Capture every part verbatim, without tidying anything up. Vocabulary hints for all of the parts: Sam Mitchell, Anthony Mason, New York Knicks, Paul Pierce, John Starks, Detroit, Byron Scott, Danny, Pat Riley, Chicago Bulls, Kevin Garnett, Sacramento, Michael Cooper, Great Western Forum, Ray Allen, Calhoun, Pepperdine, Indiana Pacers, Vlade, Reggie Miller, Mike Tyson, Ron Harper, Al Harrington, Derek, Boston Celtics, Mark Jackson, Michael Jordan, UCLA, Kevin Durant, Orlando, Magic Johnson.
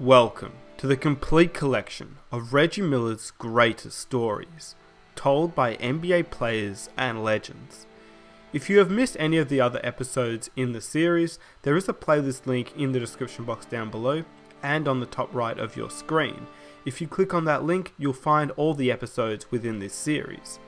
Welcome to the complete collection of Reggie Miller's greatest stories, told by N B A players and legends. If you have missed any of the other episodes in the series, there is a playlist link in the description box down below and on the top right of your screen. If you click on that link, you'll find all the episodes within this series.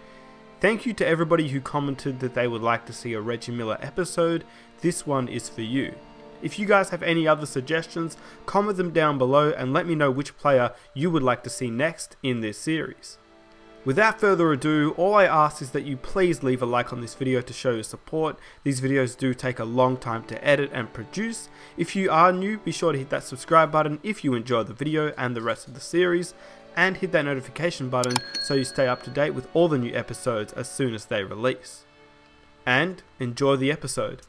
Thank you to everybody who commented that they would like to see a Reggie Miller episode. This one is for you. If you guys have any other suggestions, comment them down below and let me know which player you would like to see next in this series. Without further ado, all I ask is that you please leave a like on this video to show your support. These videos do take a long time to edit and produce. If you are new, be sure to hit that subscribe button if you enjoy the video and the rest of the series, and hit that notification button so you stay up to date with all the new episodes as soon as they release. And enjoy the episode.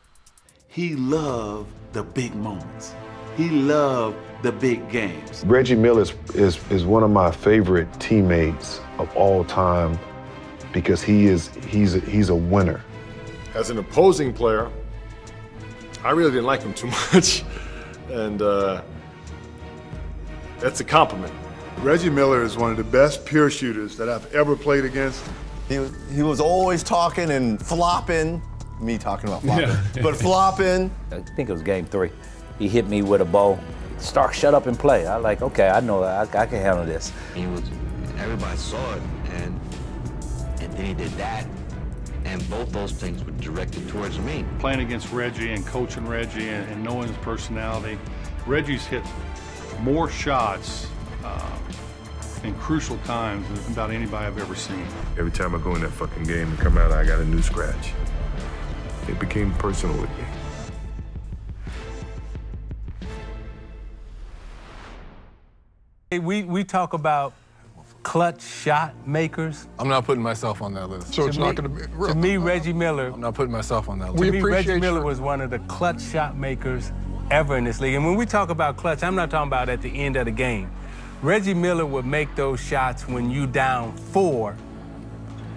He loved the big moments. He loved the big games. Reggie Miller is, is, is one of my favorite teammates of all time because he is he's a, he's a winner. As an opposing player, I really didn't like him too much, and uh, that's a compliment. Reggie Miller is one of the best pure shooters that I've ever played against. He was, he was always talking and flopping. Me talking about flopping, yeah. But flopping. I think it was game three. He hit me with a ball. Starks, shut up and play. I like, okay, I know, I, I can handle this. He was, everybody saw it, and, and then he did that, and both those things were directed towards me. Playing against Reggie and coaching Reggie and, and knowing his personality, Reggie's hit more shots uh, in crucial times than about anybody I've ever seen. Every time I go in that fucking game and come out, I got a new scratch. It became personal with me. Hey, we, we talk about clutch shot makers. I'm not putting myself on that list. So to it's me, not going to be real. To me, I'm Reggie not, Miller. I'm not putting myself on that list. To me, Reggie you. Miller was one of the clutch shot makers ever in this league. And when we talk about clutch, I'm not talking about at the end of the game. Reggie Miller would make those shots when you down four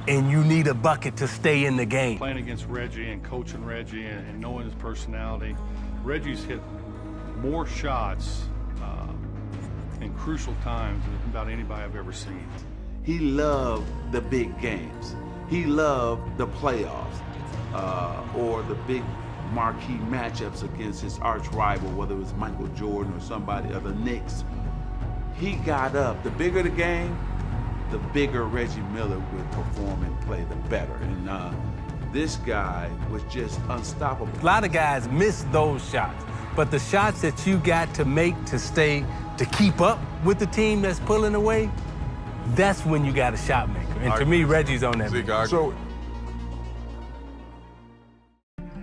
and you need a bucket to stay in the game. Playing against Reggie and coaching Reggie and, and knowing his personality, Reggie's hit more shots uh, in crucial times than about anybody I've ever seen. He loved the big games. He loved the playoffs uh, or the big marquee matchups against his arch rival, whether it was Michael Jordan or somebody or the Knicks. He got up. The bigger the game, the bigger Reggie Miller would perform and play, the better. And uh, this guy was just unstoppable. A lot of guys miss those shots, but the shots that you got to make to stay, to keep up with the team that's pulling away, that's when you got a shot maker. And to me, Reggie's on that. Zeke, so,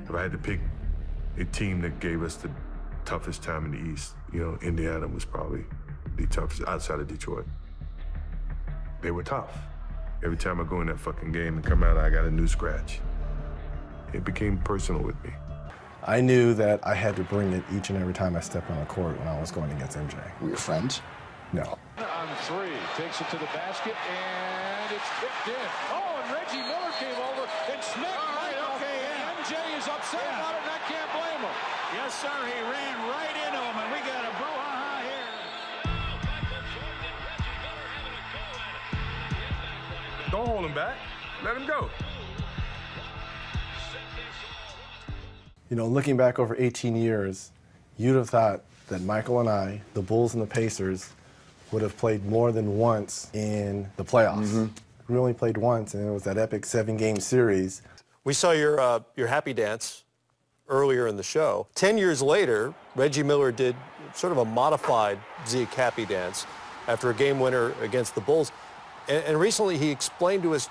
if I had to pick a team that gave us the toughest time in the East, you know, Indiana was probably the toughest outside of Detroit. They were tough. Every time I go in that fucking game and come out, I got a new scratch. It became personal with me. I knew that I had to bring it each and every time I stepped on the court when I was going against M J. Were you friends? No. On three, takes it to the basket, and it's tipped in. Oh, and Reggie Miller came over and smacked right, right off. Okay, yeah. M J is upset yeah. about it, and I can't blame him. Yes, sir, he ran right into him, and we got a brouhaha. Don't hold him back. Let him go. You know, looking back over eighteen years, you'd have thought that Michael and I, the Bulls and the Pacers, would have played more than once in the playoffs. Mm-hmm. We only played once, and it was that epic seven-game series. We saw your, uh, your happy dance earlier in the show. Ten years later, Reggie Miller did sort of a modified Zeke happy dance after a game winner against the Bulls. And recently he explained to us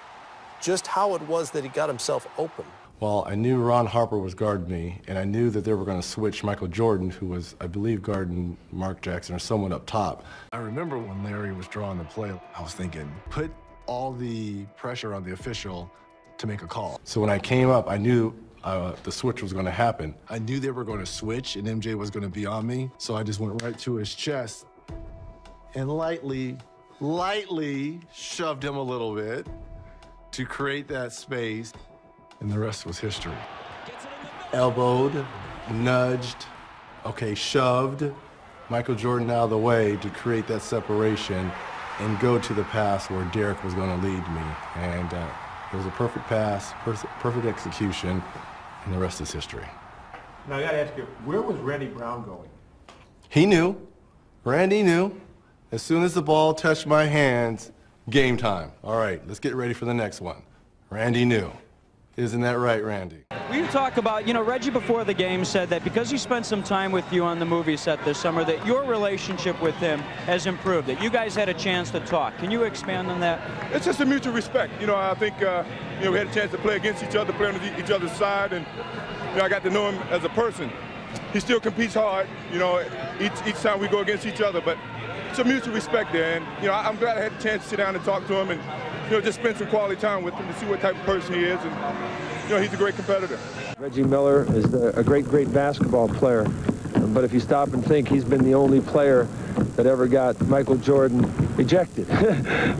just how it was that he got himself open. Well, I knew Ron Harper was guarding me, and I knew that they were going to switch Michael Jordan, who was, I believe, guarding Mark Jackson or someone up top. I remember when Larry was drawing the play, I was thinking, put all the pressure on the official to make a call. So when I came up, I knew uh, the switch was going to happen. I knew they were going to switch, and M J was going to be on me, so I just went right to his chest and lightly lightly shoved him a little bit to create that space, and the rest was history. Elbowed, nudged, okay, shoved, Michael Jordan out of the way to create that separation and go to the pass where Derek was going to lead me. And uh, it was a perfect pass, per- perfect execution, and the rest is history. Now, I got to ask you, where was Randy Brown going? He knew. Randy knew. As soon as the ball touched my hands, game time. All right, let's get ready for the next one. Randy knew. Isn't that right, Randy? Will you talk about, you know, Reggie before the game said that because he spent some time with you on the movie set this summer, that your relationship with him has improved, that you guys had a chance to talk. Can you expand on that? It's just a mutual respect. You know, I think, uh, you know, we had a chance to play against each other, play on each other's side, and, you know, I got to know him as a person. He still competes hard, you know, each, each time we go against each other, but it's a mutual respect there. And, you know, I'm glad I had the chance to sit down and talk to him and, you know, just spend some quality time with him to see what type of person he is, and, you know, he's a great competitor. Reggie Miller is the, a great, great basketball player, but if you stop and think, he's been the only player that ever got Michael Jordan ejected.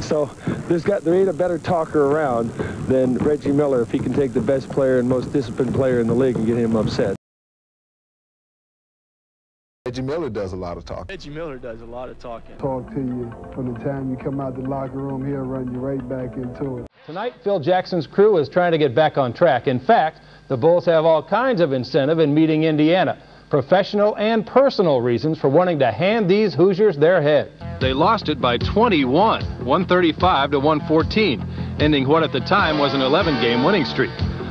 So there's got, there ain't a better talker around than Reggie Miller if he can take the best player and most disciplined player in the league and get him upset. Reggie Miller does a lot of talking. Reggie Miller does a lot of talking. Talk to you from the time you come out the locker room, he'll run you right back into it. Tonight, Phil Jackson's crew is trying to get back on track. In fact, the Bulls have all kinds of incentive in meeting Indiana. Professional and personal reasons for wanting to hand these Hoosiers their head. They lost it by twenty-one, one thirty-five to one fourteen, ending what at the time was an eleven game winning streak.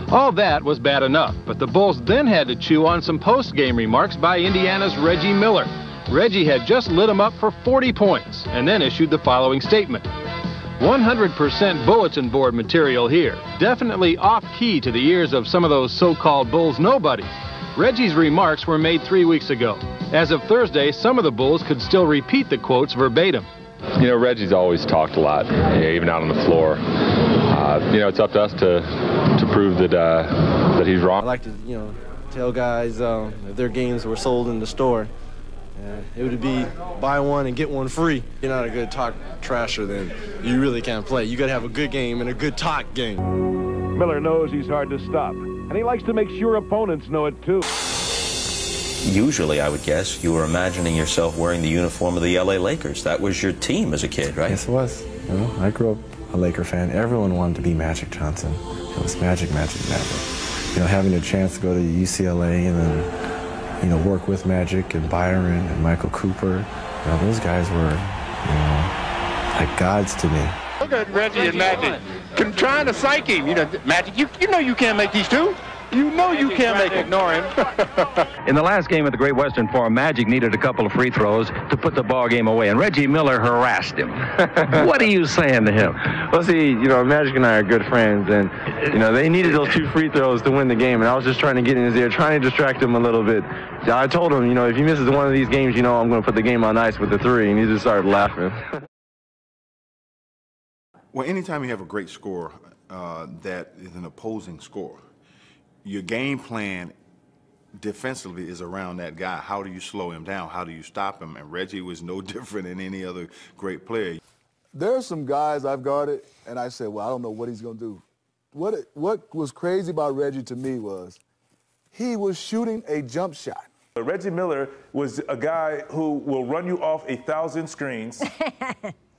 All that was bad enough, but the Bulls then had to chew on some post-game remarks by Indiana's Reggie Miller. Reggie had just lit him up for forty points and then issued the following statement. one hundred percent bulletin board material here, definitely off-key to the ears of some of those so-called Bulls nobodies. Reggie's remarks were made three weeks ago. As of Thursday, some of the Bulls could still repeat the quotes verbatim. You know, Reggie's always talked a lot, even out on the floor. Uh, you know, it's up to us to, to prove that, uh, that he's wrong. I like to, you know, tell guys um, if their games were sold in the store, uh, it would be buy one and get one free. You're not a good talk trasher, then you really can't play. You got to have a good game and a good talk game. Miller knows he's hard to stop, and he likes to make sure opponents know it, too. Usually, I would guess, you were imagining yourself wearing the uniform of the L A Lakers. That was your team as a kid, right? Yes, it was. You know, I grew up a Laker fan. Everyone wanted to be Magic Johnson. It was Magic, Magic, Magic. You know, having a chance to go to U C L A and then, you know, work with Magic and Byron and Michael Cooper, you know, those guys were, you know, like gods to me. Look at Reggie and Magic trying to psych him. You know, Magic, you, you know you can't make these two. You know you can't make it. Ignore him. In the last game at the Great Western Forum, Magic needed a couple of free throws to put the ball game away, and Reggie Miller harassed him. What are you saying to him? Well, see, you know, Magic and I are good friends, and, you know, they needed those two free throws to win the game, and I was just trying to get in his ear, trying to distract him a little bit. I told him, you know, if he misses one of these games, you know, I'm going to put the game on ice with the three, and he just started laughing. Well, anytime you have a great score uh, that is an opposing score, your game plan defensively is around that guy. How do you slow him down? How do you stop him? And Reggie was no different than any other great player. There are some guys I've guarded, and I said, well, I don't know what he's going to do. What, it, what was crazy about Reggie to me was he was shooting a jump shot. Reggie Miller was a guy who will run you off a thousand screens.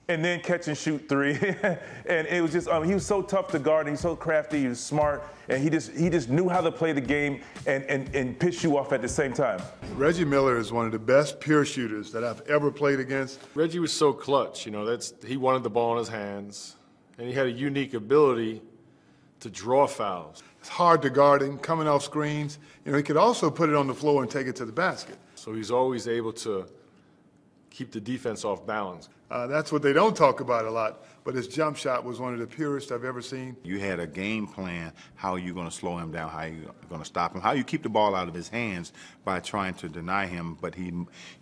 And then catch and shoot three, and it was just um, he was so tough to guard. And he was so crafty, he was smart, and he just he just knew how to play the game and and and piss you off at the same time. Reggie Miller is one of the best pure shooters that I've ever played against. Reggie was so clutch, you know. That's he wanted the ball in his hands, and he had a unique ability to draw fouls. It's hard to guard him coming off screens. You know, he could also put it on the floor and take it to the basket. So he's always able to keep the defense off balance. Uh, that's what they don't talk about a lot, but his jump shot was one of the purest I've ever seen. You had a game plan, how are you going to slow him down, how are you going to stop him, how you keep the ball out of his hands by trying to deny him, but he,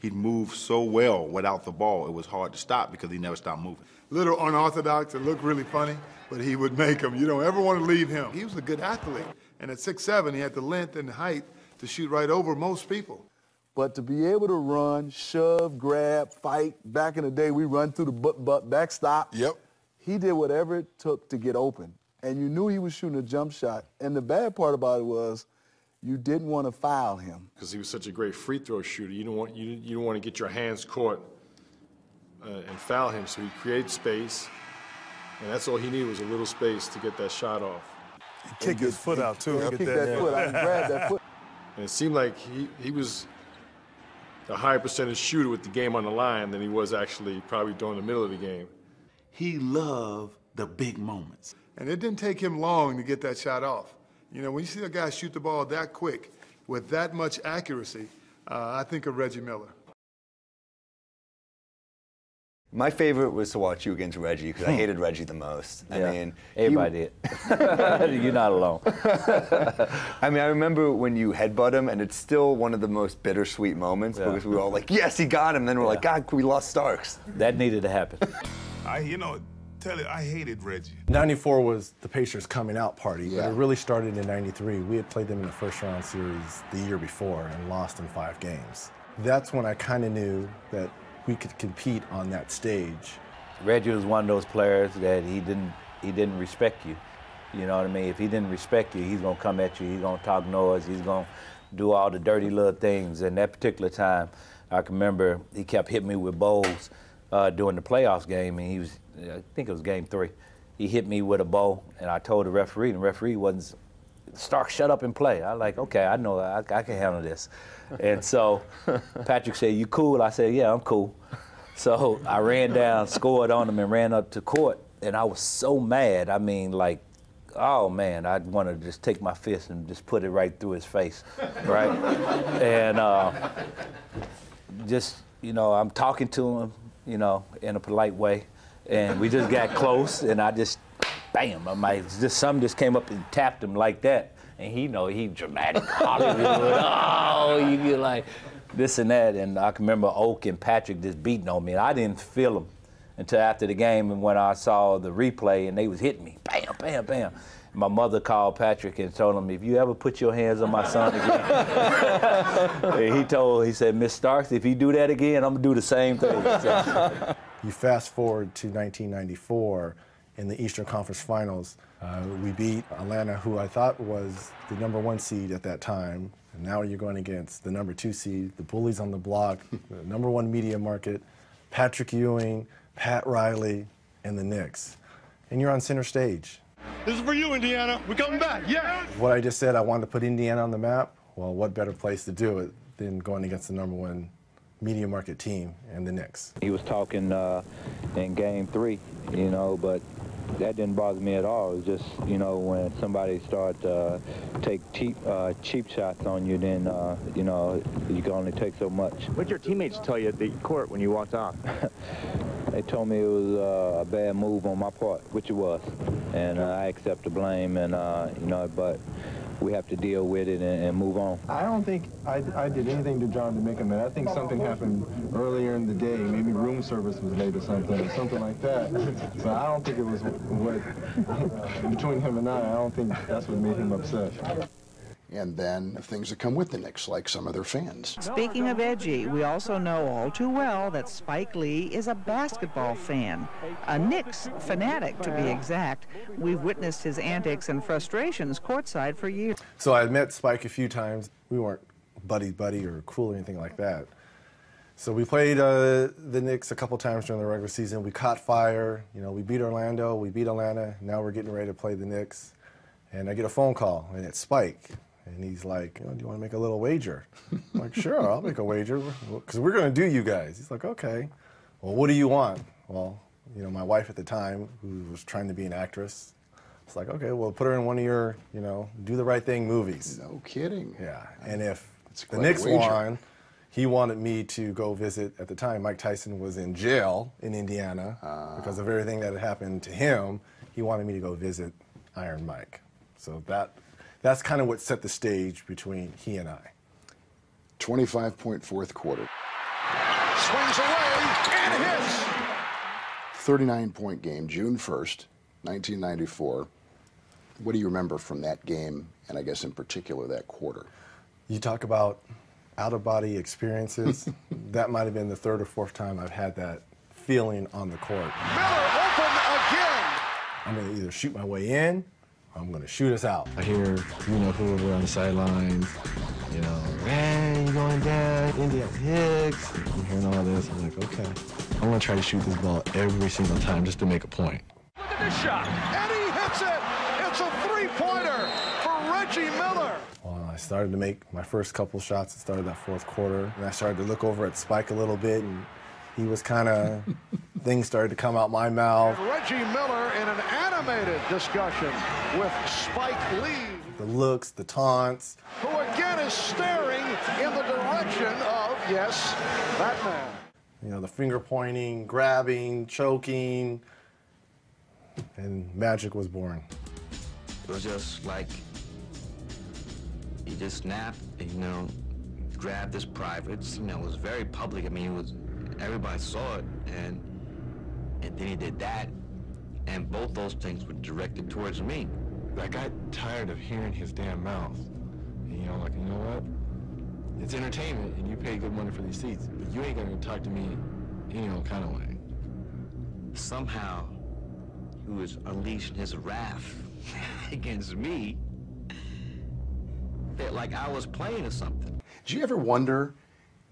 he moved so well without the ball, it was hard to stop because he never stopped moving. Little unorthodox, it looked really funny, but he would make them. You don't ever want to leave him. He was a good athlete, and at six seven, he had the length and height to shoot right over most people. But to be able to run, shove, grab, fight, back in the day, we run through the butt, butt, backstop. Yep. He did whatever it took to get open. And you knew he was shooting a jump shot. And the bad part about it was you didn't want to foul him. Because he was such a great free throw shooter. You don't want, you, you don't want to get your hands caught uh, and foul him. So he created space, and that's all he needed was a little space to get that shot off. He kicked his foot out, too. He kicked that foot out and grabbed that foot. And it seemed like he, he was a higher percentage shooter with the game on the line than he was actually probably during the middle of the game. He loved the big moments. And it didn't take him long to get that shot off. You know, when you see a guy shoot the ball that quick with that much accuracy, uh, I think of Reggie Miller. My favorite was to watch you against Reggie, because I hated Reggie the most. Yeah. I mean, everybody you... did. You're not alone. I mean, I remember when you headbutt him, and it's still one of the most bittersweet moments, yeah. because we were all like, yes, he got him. Then we're yeah. like, God, we lost Starks. That needed to happen. I, you know, tell you, I hated Reggie. ninety-four was the Pacers coming out party, yeah. but it really started in ninety-three. We had played them in the first round series the year before and lost in five games. That's when I kind of knew that we could compete on that stage. Reggie was one of those players that he didn't, he didn't respect you. You know what I mean? If he didn't respect you, he's gonna come at you, he's gonna talk noise, he's gonna do all the dirty little things. And that particular time, I can remember he kept hitting me with bowls uh, during the playoffs game, and he was, I think it was game three. He hit me with a bowl, and I told the referee, and the referee wasn't, Stark, shut up and play. I like, okay, I know, I, I can handle this. And so Patrick said, you cool? I said, yeah, I'm cool. So I ran down, scored on him, and ran up to court. And I was so mad. I mean, like, oh, man, I'd want to just take my fist and just put it right through his face, right? And uh, just, you know, I'm talking to him, you know, in a polite way. And we just got close, and I just, bam, I'm like, just, some just came up and tapped him like that. And he, you know, he dramatic Hollywood, oh, you get like this and that. And I can remember Oak and Patrick just beating on me. And I didn't feel them until after the game, and when I saw the replay, and they was hitting me, bam, bam, bam. And my mother called Patrick and told him, if you ever put your hands on my son again. And he told, he said, Miss Starks, if you do that again, I'm gonna do the same thing. So. You fast forward to nineteen ninety-four, in the Eastern Conference Finals. Uh, we beat Atlanta, who I thought was the number one seed at that time. And now you're going against the number two seed, the bullies on the block, the number one media market, Patrick Ewing, Pat Riley, and the Knicks. And you're on center stage. This is for you, Indiana. We're coming back, yes! What I just said, I wanted to put Indiana on the map. Well, what better place to do it than going against the number one media market team and the Knicks. He was talking uh, in game three, you know, but that didn't bother me at all. It was just, you know, when somebody starts to uh, take cheap, uh, cheap shots on you, then, uh, you know, you can only take so much. What did your teammates tell you at the court when you walked off? They told me it was uh, a bad move on my part, which it was. And uh, I accept the blame, and, uh, you know, but we have to deal with it and, and move on. I don't think I, I did anything to John to make him mad. I think something happened earlier in the day. Maybe room service was late or something, or something like that. So I don't think it was what, between him and I, I don't think that's what made him upset. And then things that come with the Knicks, like some of their fans. Speaking of edgy, we also know all too well that Spike Lee is a basketball fan, a Knicks fanatic to be exact. We've witnessed his antics and frustrations courtside for years. So I met Spike a few times. We weren't buddy-buddy or cool or anything like that. So we played uh, the Knicks a couple times during the regular season. We caught fire. You know, we beat Orlando, we beat Atlanta. Now we're getting ready to play the Knicks. And I get a phone call, and it's Spike. And he's like, you know, do you want to make a little wager? I'm like, sure, I'll make a wager, because we're going to do you guys. He's like, okay. Well, what do you want? Well, you know, my wife at the time, who was trying to be an actress, it's like, okay, well, put her in one of your, you know, Do the Right Thing movies. No kidding. Yeah, and if the Knicks won, he wanted me to go visit, at the time, Mike Tyson was in jail in Indiana, uh, because of everything that had happened to him, he wanted me to go visit Iron Mike. So that... That's kind of what set the stage between he and I. twenty-five point fourth quarter. Swings away and hits. thirty-nine point game, June first, nineteen ninety-four. What do you remember from that game, and I guess in particular that quarter? You talk about out-of-body experiences. That might have been the third or fourth time I've had that feeling on the court. Miller open again. I'm going to either shoot my way in, I'm gonna shoot us out. I hear, you know, who we're on the sidelines, you know, man, you're going down, Indiana Pacers. I'm hearing all this, I'm like, okay. I'm gonna try to shoot this ball every single time just to make a point. Look at this shot, and he hits it. It's a three-pointer for Reggie Miller. Well, I started to make my first couple shots. It started that fourth quarter, and I started to look over at Spike a little bit, and he was kind of, things started to come out my mouth. Reggie Miller in an animated discussion with Spike Lee. The looks, the taunts. Who again is staring in the direction of, yes, that man. You know, the finger pointing, grabbing, choking, and Magic was born. It was just like, he just snapped, you know, grabbed his privates. You know, it was very public. I mean, it was, everybody saw it, and and then he did that, and both those things were directed towards me. I got tired of hearing his damn mouth, and, you know, like, you know what? It's entertainment, and you pay good money for these seats, but you ain't gonna talk to me, you know, kind of way. Somehow, he was unleashing his wrath against me, that like I was playing or something. Do you ever wonder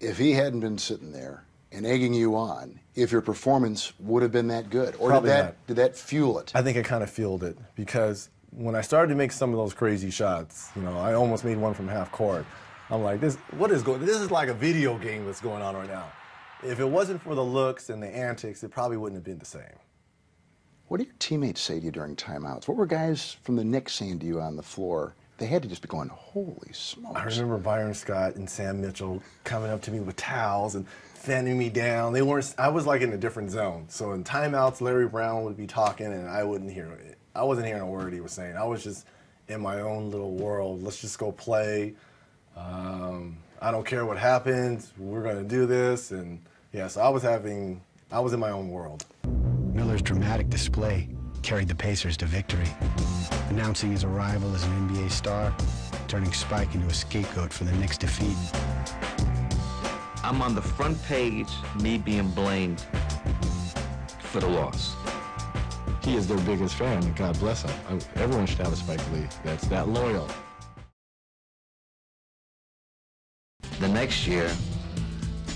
if he hadn't been sitting there and egging you on, if your performance would have been that good? Or did that, did that fuel it? I think it kind of fueled it, because when I started to make some of those crazy shots, you know, I almost made one from half court. I'm like, this, what is going, this is like a video game that's going on right now. If it wasn't for the looks and the antics, it probably wouldn't have been the same. What do your teammates say to you during timeouts? What were guys from the Knicks saying to you on the floor? They had to just be going, holy smokes. I remember Byron Scott and Sam Mitchell coming up to me with towels and fanning me down. They weren't, I was like in a different zone. So in timeouts, Larry Brown would be talking and I wouldn't hear it. I wasn't hearing a word he was saying. I was just in my own little world. Let's just go play. Um, I don't care what happens. We're going to do this. And yeah, so I was having, I was in my own world. Miller's dramatic display carried the Pacers to victory, announcing his arrival as an N B A star, turning Spike into a scapegoat for the Knicks' defeat. I'm on the front page, me being blamed for the loss. He is their biggest fan, and God bless him. I, everyone should have a Spike Lee that's that loyal. The next year,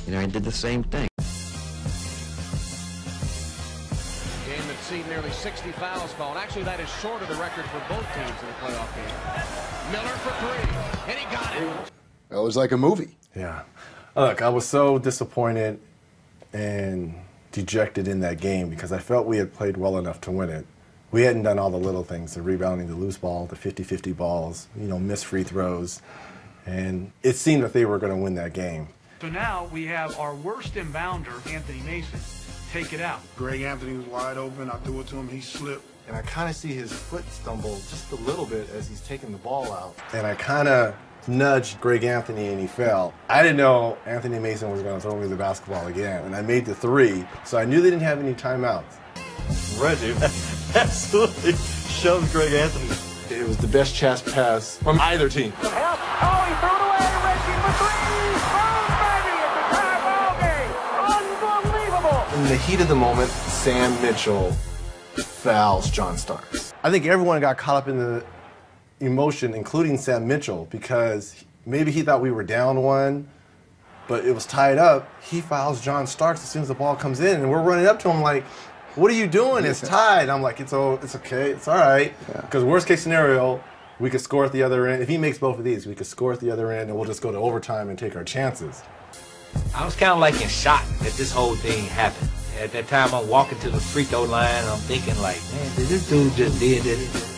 you know, he did the same thing. Seen nearly sixty fouls called. Actually, that is short of the record for both teams in the playoff game. Miller for three, and he got it. It was like a movie. Yeah. Look, I was so disappointed and dejected in that game because I felt we had played well enough to win it. We hadn't done all the little things, the rebounding, the loose ball, the fifty fifty balls, you know, missed free throws. And it seemed that they were going to win that game. So now we have our worst inbounder, Anthony Mason. Take it out. Greg Anthony was wide open. I threw it to him. He slipped. And I kind of see his foot stumble just a little bit as he's taking the ball out. And I kind of nudged Greg Anthony, and he fell. I didn't know Anthony Mason was going to throw me the basketball again. And I made the three, so I knew they didn't have any timeouts. Reggie absolutely shoved Greg Anthony. It was the best chest pass from either team. Help. Oh, he threw it away. Reggie for three. Oh, baby. It's a tie ball game. Unbelievable. In the heat of the moment, Sam Mitchell fouls John Starks. I think everyone got caught up in the emotion, including Sam Mitchell, because maybe he thought we were down one, but it was tied up. He fouls John Starks as soon as the ball comes in, and we're running up to him like, what are you doing? It's tied. I'm like, it's, all, it's okay. It's all right. Because yeah. Worst case scenario, we could score at the other end. If he makes both of these, we could score at the other end, and we'll just go to overtime and take our chances. I was kind of like in shock that this whole thing happened. At that time, I'm walking to the free throw line. I'm thinking like, man, did this dude just did this?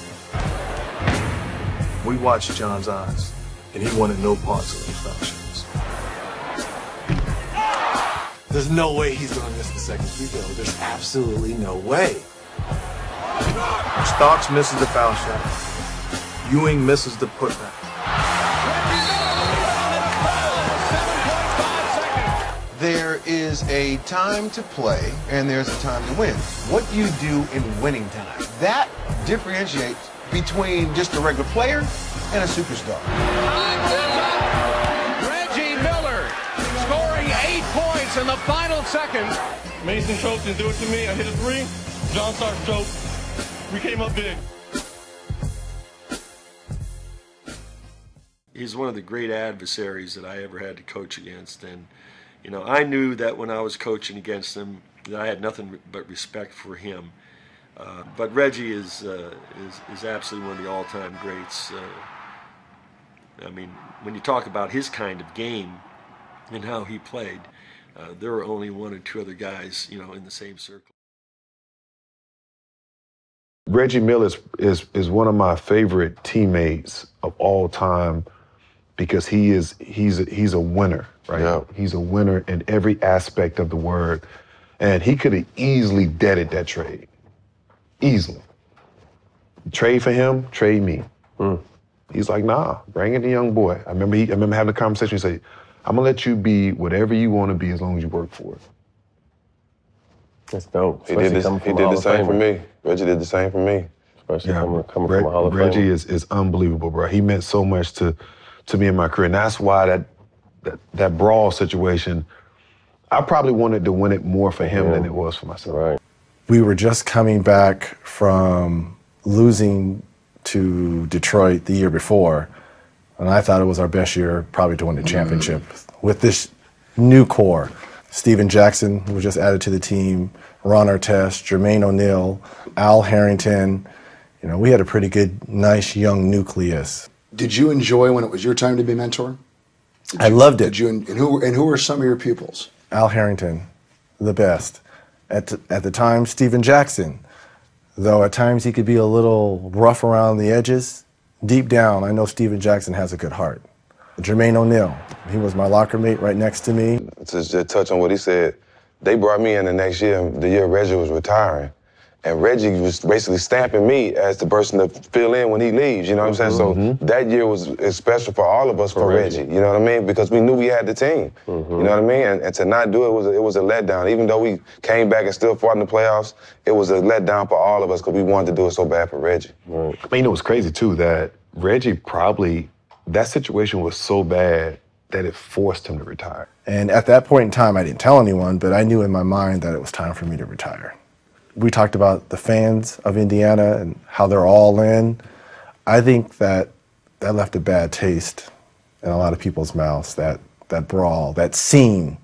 We watched John's eyes, and he wanted no parts of those options. There's no way he's going to miss the second free throw. There's absolutely no way. Starks misses the foul shot. Ewing misses the putback. There is a time to play, and there's a time to win. What you do in winning time, that differentiates between just a regular player and a superstar. Reggie Miller scoring eight points in the final seconds. Mason choked and do it to me. I hit a three. John Starks choked. We came up big. he's one of the great adversaries that I ever had to coach against. And, you know, I knew that when I was coaching against him that I had nothing but respect for him. Uh, but Reggie is, uh, is is absolutely one of the all-time greats. Uh, I mean, when you talk about his kind of game and how he played, uh, there were only one or two other guys, you know, in the same circle. Reggie Miller is, is, is one of my favorite teammates of all time because he is he's a, he's a winner, right? Yeah. He's a winner in every aspect of the word, and he could have easily deaded that trade, easily. Trade for him, trade me. Mm. He's like, nah, bring in the young boy. I remember he, I remember having a conversation. He said, I'm gonna let you be whatever you want to be as long as you work for it. That's dope. He did, this, he did the same for me. Reggie did the same for me. Especially yeah, coming, coming Reg, from a Hall of Fame. Reggie is, is unbelievable, bro. He meant so much to, to me in my career. And that's why that, that, that brawl situation, I probably wanted to win it more for him yeah. than it was for myself. Right. We were just coming back from losing to Detroit the year before, and I thought it was our best year probably to win the championship mm-hmm. with this new core. Stephen Jackson, who was just added to the team, Ron Harper, Jermaine O'Neal, Al Harrington. You know, we had a pretty good, nice, young nucleus. Did you enjoy when it was your time to be mentor? Did I you, loved it. Did you, and, who, and who were some of your pupils? Al Harrington, the best. At, at the time, Stephen Jackson, though at times he could be a little rough around the edges. Deep down, I know Stephen Jackson has a good heart. Jermaine O'Neal, he was my locker mate right next to me. To just touch on what he said, they brought me in the next year, the year Reggie was retiring. And Reggie was basically stamping me as the person to fill in when he leaves, you know what mm-hmm. I'm saying? So mm-hmm. that year was special for all of us for, for Reggie. Reggie, you know what I mean? Because we knew we had the team, mm-hmm. you know what I mean? And, and to not do it, was a, it was a letdown. Even though we came back and still fought in the playoffs, it was a letdown for all of us because we wanted to do it so bad for Reggie. Right. I mean, it was crazy, too, that Reggie probably... That situation was so bad that it forced him to retire. And at that point in time, I didn't tell anyone, but I knew in my mind that it was time for me to retire. We talked about the fans of Indiana and how they're all in. I think that that left a bad taste in a lot of people's mouths, that, that brawl, that scene.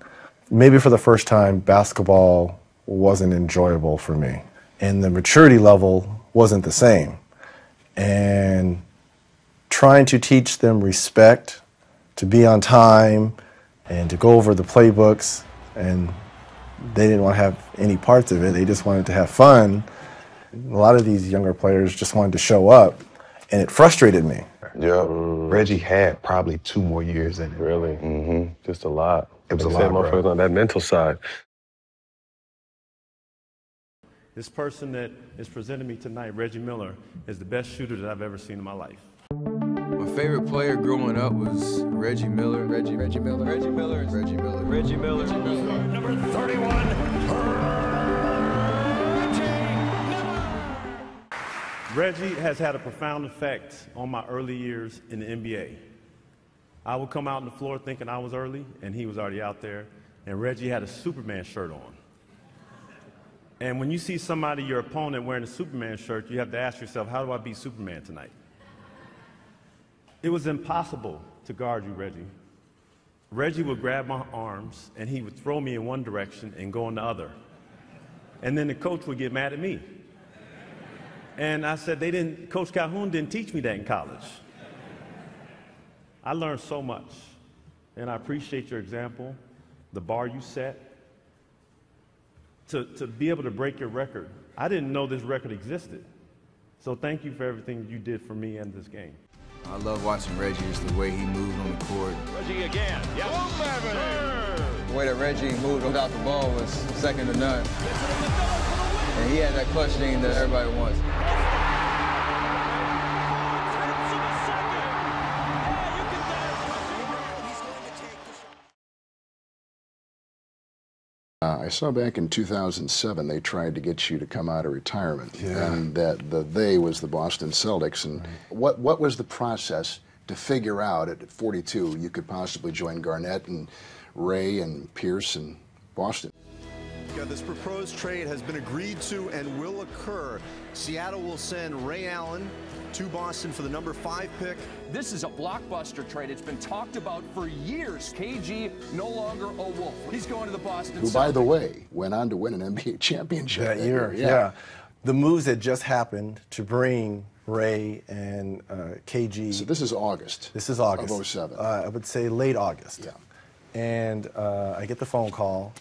Maybe for the first time, basketball wasn't enjoyable for me. And the maturity level wasn't the same. And trying to teach them respect, to be on time, and to go over the playbooks. And they didn't want to have any parts of it. They just wanted to have fun. A lot of these younger players just wanted to show up, and it frustrated me. Yeah. Mm. Reggie had probably two more years in it. Really? Mm-hmm. Just a lot. It was like a lot, bro. On that mental side. This person that is presenting me tonight, Reggie Miller, is the best shooter that I've ever seen in my life. My favorite player growing up was Reggie Miller. Reggie, Reggie Miller. Reggie Miller. Reggie Miller. Reggie Miller. Reggie Miller. Number thirty-one. Reggie has had a profound effect on my early years in the N B A. I would come out on the floor thinking I was early, and he was already out there. And Reggie had a Superman shirt on. And when you see somebody, your opponent, wearing a Superman shirt, you have to ask yourself, how do I beat Superman tonight? It was impossible to guard you, Reggie. Reggie would grab my arms, and he would throw me in one direction and go in the other. And then the coach would get mad at me. And I said, they didn't, Coach Calhoun didn't teach me that in college. I learned so much, and I appreciate your example, the bar you set. To, to be able to break your record, I didn't know this record existed. So thank you for everything you did for me and this game. I love watching Reggie, just the way he moved on the court. Reggie again. Yep. The way that Reggie moved without the ball was second to none. And he had that clutch thing that everybody wants. Uh, I saw back in two thousand seven they tried to get you to come out of retirement, yeah. and that the they was the Boston Celtics. And right. what what was the process to figure out at forty-two you could possibly join Garnett and Ray and Pierce and Boston? Yeah, this proposed trade has been agreed to and will occur. Seattle will send Ray Allen, to Boston for the number five pick. This is a blockbuster trade. It's been talked about for years. K G no longer a Wolf. He's going to the Boston Celtics. Who, by the way, went on to win an N B A championship that year. Yeah. yeah. The moves that just happened to bring Ray and uh, K G. So this is August. This is August. Of oh seven. Uh, I would say late August. Yeah. And uh, I get the phone call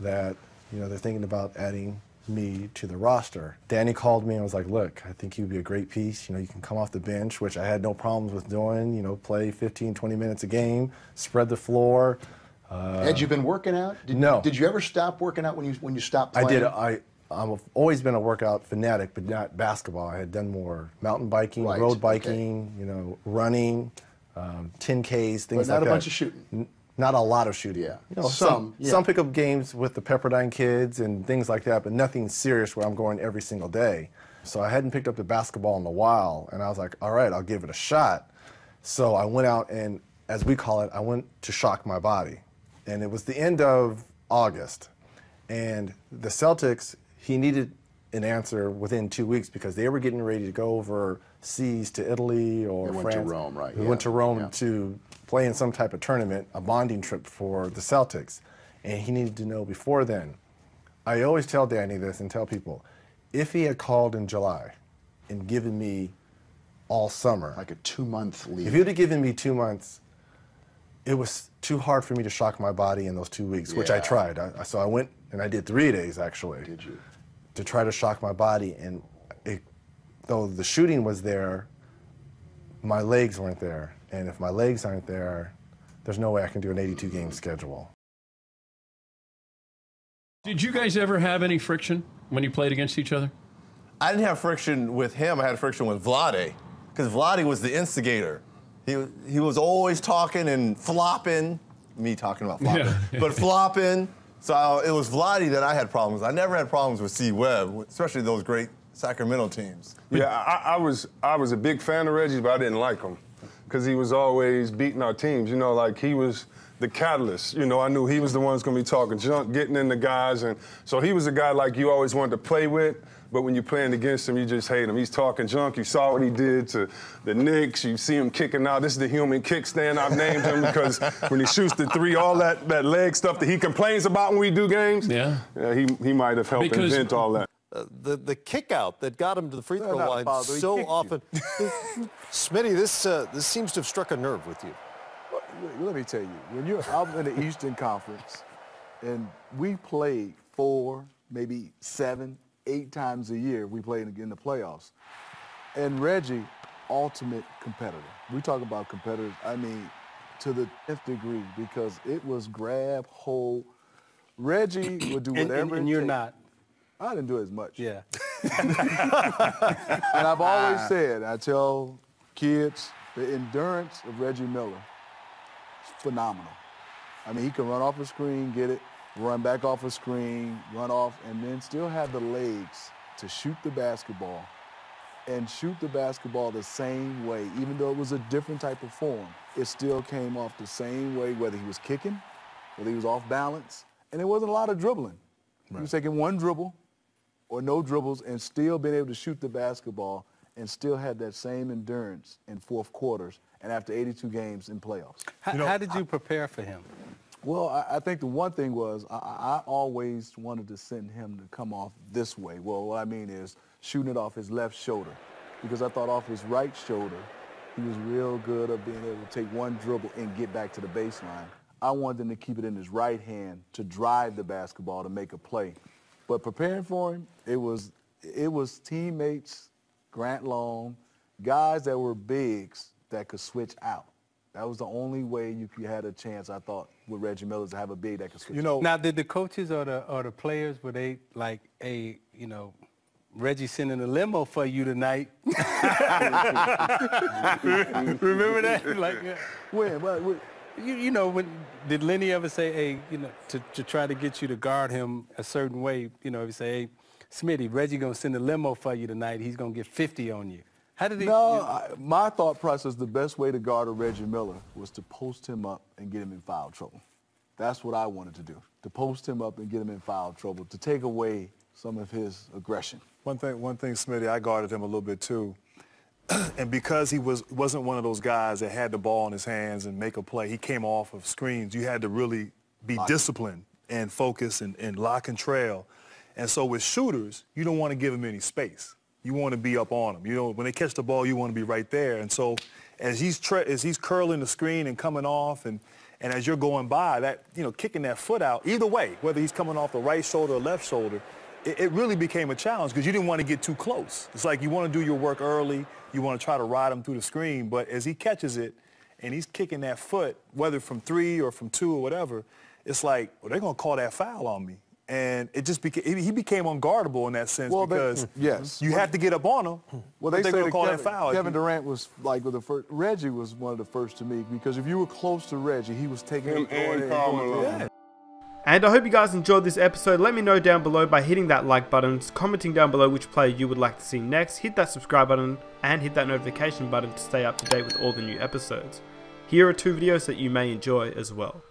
that, you know, they're thinking about adding me to the roster. Danny called me and was like, look, I think you'd be a great piece. You know, you can come off the bench, which I had no problems with doing, you know, play fifteen, twenty minutes a game, spread the floor. Uh, had you been working out? Did, no. Did you ever stop working out when you when you stopped playing? I did. I, I've always been a workout fanatic, but not basketball. I had done more mountain biking, right. road biking, okay. you know, running, um, ten Ks, things but like that. But not a bunch of shooting. N Not a lot of shooting. Yeah. You know, some some, yeah. some pickup games with the Pepperdine kids and things like that, but nothing serious where I'm going every single day. So I hadn't picked up the basketball in a while, and I was like, all right, I'll give it a shot. So I went out and, as we call it, I went to shock my body. And it was the end of August. And the Celtics, he needed an answer within two weeks because they were getting ready to go overseas to Italy or France. They went to Rome, right. They yeah. went to Rome yeah. to... play in some type of tournament, a bonding trip for the Celtics, and he needed to know before then. I always tell Danny this and tell people, if he had called in July and given me all summer, like a two-month leave. If he would have given me two months, it was too hard for me to shock my body in those two weeks, yeah. which I tried. I, so I went and I did three days actually. Did you? To try to shock my body, and it, though the shooting was there, my legs weren't there. And if my legs aren't there, there's no way I can do an eighty-two game schedule. Did you guys ever have any friction when you played against each other? I didn't have friction with him. I had friction with Vlade, because Vlade was the instigator. He, he was always talking and flopping. Me talking about flopping. Yeah. But flopping. So I, it was Vlade that I had problems. I never had problems with C. Webb, especially those great Sacramento teams. Yeah, I, I, was, I was a big fan of Reggie's, but I didn't like him, because he was always beating our teams. You know, like he was the catalyst. You know, I knew he was the one that's going to be talking junk, getting in the guys. And so he was a guy like you always wanted to play with, but when you're playing against him, you just hate him. He's talking junk. You saw what he did to the Knicks. You see him kicking out. This is the human kickstand I've named him, because when he shoots the three, all that, that leg stuff that he complains about when we do games, yeah, yeah he, he might have helped because invent all that. Uh, the the kick out that got him to the free throw line so often. Smitty, this uh, this seems to have struck a nerve with you. Let me tell you, when you're out in the Eastern Conference, and we played four, maybe seven, eight times a year, we played in the playoffs. And Reggie, ultimate competitor. We talk about competitors. I mean, to the tenth degree, because it was grab, hold. Reggie would do whatever. And, and, and you're not. I didn't do as much. Yeah. And I've always said, I tell kids, the endurance of Reggie Miller is phenomenal. I mean, he can run off a screen, get it, run back off a screen, run off, and then still have the legs to shoot the basketball and shoot the basketball the same way. Even though it was a different type of form, it still came off the same way, whether he was kicking, whether he was off balance, and there wasn't a lot of dribbling. Right. He was taking one dribble, or no dribbles, and still being able to shoot the basketball and still had that same endurance in fourth quarters and after eighty-two games in playoffs. How, you know, how did you I, prepare for him? Well, I, I think the one thing was I, I always wanted to send him to come off this way. Well, what I mean is shooting it off his left shoulder, because I thought off his right shoulder, he was real good at being able to take one dribble and get back to the baseline. I wanted him to keep it in his right hand to drive the basketball to make a play. But preparing for him, it was it was teammates, Grant Long, guys that were bigs that could switch out. That was the only way you had a chance, I thought, with Reggie Miller, to have a big that could switch. You know, out. Now, did the coaches or the or the players, were they like a you know, Reggie sending a limo for you tonight? Remember that? Like, yeah. when, when, when, You, you know, when, did Lenny ever say, hey, you know, to, to try to get you to guard him a certain way, you know, if you say, hey, Smitty, Reggie going to send a limo for you tonight. He's going to get fifty on you. How did he? No, you know? I, my thought process, the best way to guard a Reggie Miller was to post him up and get him in foul trouble. That's what I wanted to do, to post him up and get him in foul trouble, to take away some of his aggression. One thing, one thing, Smitty, I guarded him a little bit, too, and because he was, wasn't one of those guys that had the ball in his hands and make a play, he came off of screens. You had to really be lock. disciplined and focus and, and lock and trail. And so with shooters, you don't want to give them any space. You want to be up on them. You know, when they catch the ball, you want to be right there. And so as he's, tra as he's curling the screen and coming off, and, and as you're going by, that, you know, kicking that foot out, either way, whether he's coming off the right shoulder or left shoulder, it, it really became a challenge because you didn't want to get too close. It's like you want to do your work early. You want to try to ride him through the screen. But as he catches it and he's kicking that foot, whether from three or from two or whatever, it's like, well, they're going to call that foul on me. And it just became, he became unguardable in that sense well, because they, yes. you well, had to get up on him. Well, they, they say call Kevin, that foul. Kevin Durant was like with the first. Reggie was one of the first to me because if you were close to Reggie, he was taking him and, and Carmelo. Yeah. And I hope you guys enjoyed this episode. Let me know down below by hitting that like button, commenting down below which player you would like to see next, hit that subscribe button, and hit that notification button to stay up to date with all the new episodes. Here are two videos that you may enjoy as well.